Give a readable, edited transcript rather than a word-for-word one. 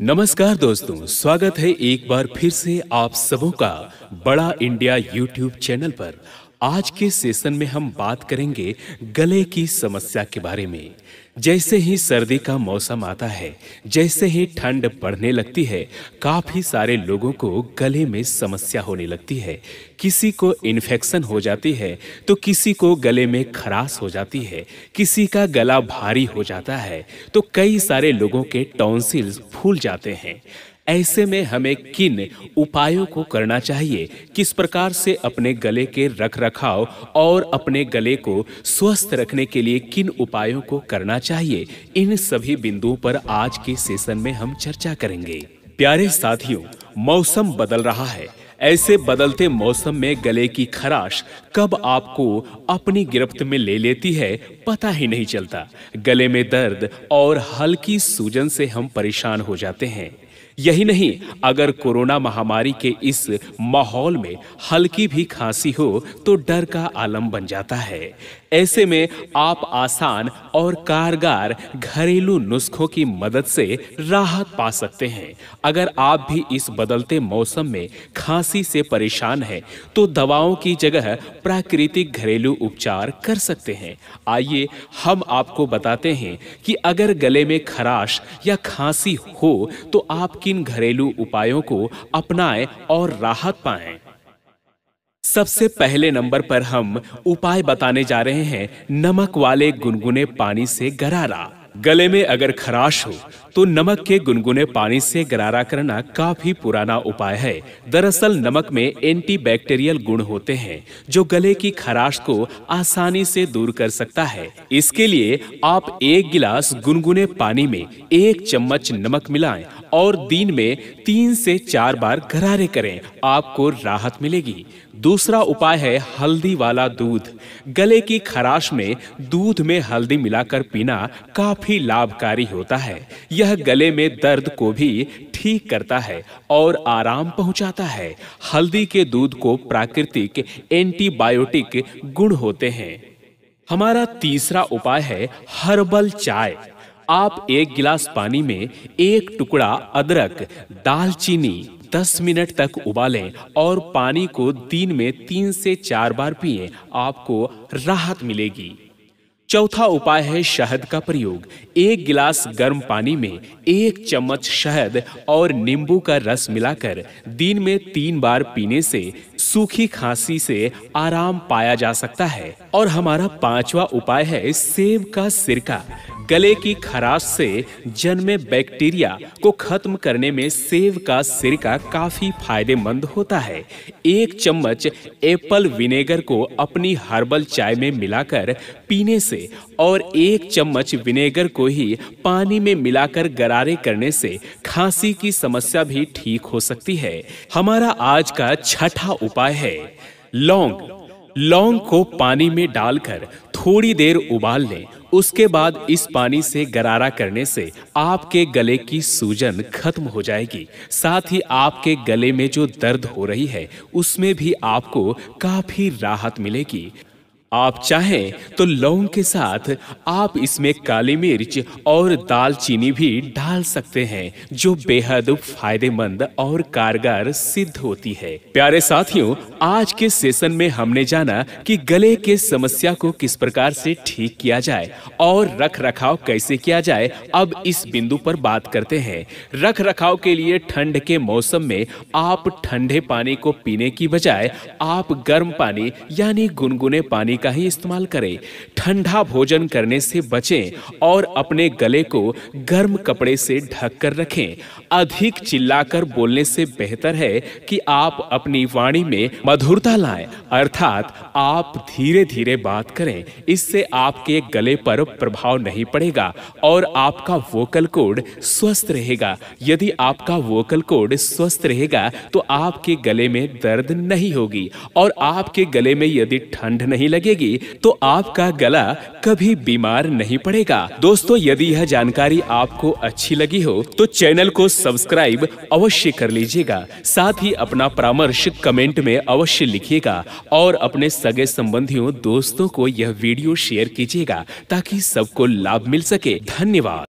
नमस्कार दोस्तों, स्वागत है एक बार फिर से आप सबों का बड़ा इंडिया यूट्यूब चैनल पर। आज के सेशन में हम बात करेंगे गले की समस्या के बारे में। जैसे ही सर्दी का मौसम आता है, जैसे ही ठंड बढ़ने लगती है, काफ़ी सारे लोगों को गले में समस्या होने लगती है। किसी को इन्फेक्शन हो जाती है तो किसी को गले में खराश हो जाती है, किसी का गला भारी हो जाता है तो कई सारे लोगों के टॉन्सिल्स फूल जाते हैं। ऐसे में हमें किन उपायों को करना चाहिए, किस प्रकार से अपने गले के रखरखाव और अपने गले को स्वस्थ रखने के लिए किन उपायों को करना चाहिए, इन सभी बिंदुओं पर आज के सेशन में हम चर्चा करेंगे। प्यारे साथियों, मौसम बदल रहा है। ऐसे बदलते मौसम में गले की खराश कब आपको अपनी गिरफ्त में ले लेती है पता ही नहीं चलता। गले में दर्द और हल्की सूजन से हम परेशान हो जाते हैं। यही नहीं, अगर कोरोना महामारी के इस माहौल में हल्की भी खांसी हो तो डर का आलम बन जाता है। ऐसे में आप आसान और कारगर घरेलू नुस्खों की मदद से राहत पा सकते हैं। अगर आप भी इस बदलते मौसम में खांसी से परेशान हैं तो दवाओं की जगह प्राकृतिक घरेलू उपचार कर सकते हैं। आइए हम आपको बताते हैं कि अगर गले में खराश या खांसी हो तो आप किन घरेलू उपायों को अपनाएं और राहत पाएं। सबसे पहले नंबर पर हम उपाय बताने जा रहे हैं नमक वाले गुनगुने पानी से गरारा। गले में अगर खराश हो तो नमक के गुनगुने पानी से गरारा करना काफी पुराना उपाय है। दरअसल नमक में एंटीबैक्टीरियल गुण होते हैं जो गले की खराश को आसानी से दूर कर सकता है। इसके लिए आप एक गिलास गुनगुने पानी में 1 चम्मच नमक मिलाएं और दिन में 3 से 4 बार गरारे करें, आपको राहत मिलेगी। दूसरा उपाय है हल्दी वाला दूध। गले की खराश में दूध में हल्दी मिलाकर पीना काफी लाभकारी होता है। यह गले में दर्द को भी ठीक करता है और आराम पहुंचाता है। हल्दी के दूध को प्राकृतिक एंटीबायोटिक गुण होते हैं। हमारा तीसरा उपाय है हर्बल चाय। आप 1 गिलास पानी में 1 टुकड़ा अदरक दालचीनी 10 मिनट तक उबालें और पानी को दिन में 3 से 4 बार पिएं, आपको राहत मिलेगी। चौथा उपाय है शहद का प्रयोग। 1 गिलास गर्म पानी में 1 चम्मच शहद और नींबू का रस मिलाकर दिन में 3 बार पीने से सूखी खांसी से आराम पाया जा सकता है। और हमारा पांचवा उपाय है सेब का सिरका। गले की खराश से जन्मे बैक्टीरिया को खत्म करने में सेब का सिरका काफी फायदेमंद होता है। 1 चम्मच एप्पल विनेगर को अपनी हर्बल चाय में मिलाकर पीने से और 1 चम्मच विनेगर को ही पानी में मिलाकर गरारे करने से खांसी की समस्या भी ठीक हो सकती है। हमारा आज का छठा उपाय है लौंग। लौंग को पानी में डालकर थोड़ी देर उबाल लें, उसके बाद इस पानी से गरारा करने से आपके गले की सूजन खत्म हो जाएगी। साथ ही आपके गले में जो दर्द हो रही है उसमें भी आपको काफी राहत मिलेगी। आप चाहें तो लौंग के साथ आप इसमें काली मिर्च और दालचीनी भी डाल सकते हैं जो बेहद फायदेमंद और कारगर सिद्ध होती है। प्यारे साथियों, आज के सेशन में हमने जाना कि गले के समस्या को किस प्रकार से ठीक किया जाए और रख रखाव कैसे किया जाए। अब इस बिंदु पर बात करते हैं। रख रखाव के लिए ठंड के मौसम में आप ठंडे पानी को पीने की बजाय आप गर्म पानी यानी गुनगुने पानी का ही इस्तेमाल करें। ठंडा भोजन करने से बचें और अपने गले को गर्म कपड़े से ढककर रखें। अधिक चिल्लाकर बोलने से बेहतर है कि आप अपनी वाणी में मधुरता लाएं, अर्थात आप धीरे धीरे बात करें। इससे आपके गले पर प्रभाव नहीं पड़ेगा और आपका वोकल कॉर्ड स्वस्थ रहेगा। यदि आपका वोकल कॉर्ड स्वस्थ रहेगा तो आपके गले में दर्द नहीं होगी और आपके गले में यदि ठंड नहीं लगेगी तो आपका गला कभी बीमार नहीं पड़ेगा। दोस्तों, यदि यह जानकारी आपको अच्छी लगी हो तो चैनल को सब्सक्राइब अवश्य कर लीजिएगा। साथ ही अपना परामर्श कमेंट में अवश्य लिखिएगा और अपने सगे संबंधियों दोस्तों को यह वीडियो शेयर कीजिएगा ताकि सबको लाभ मिल सके। धन्यवाद।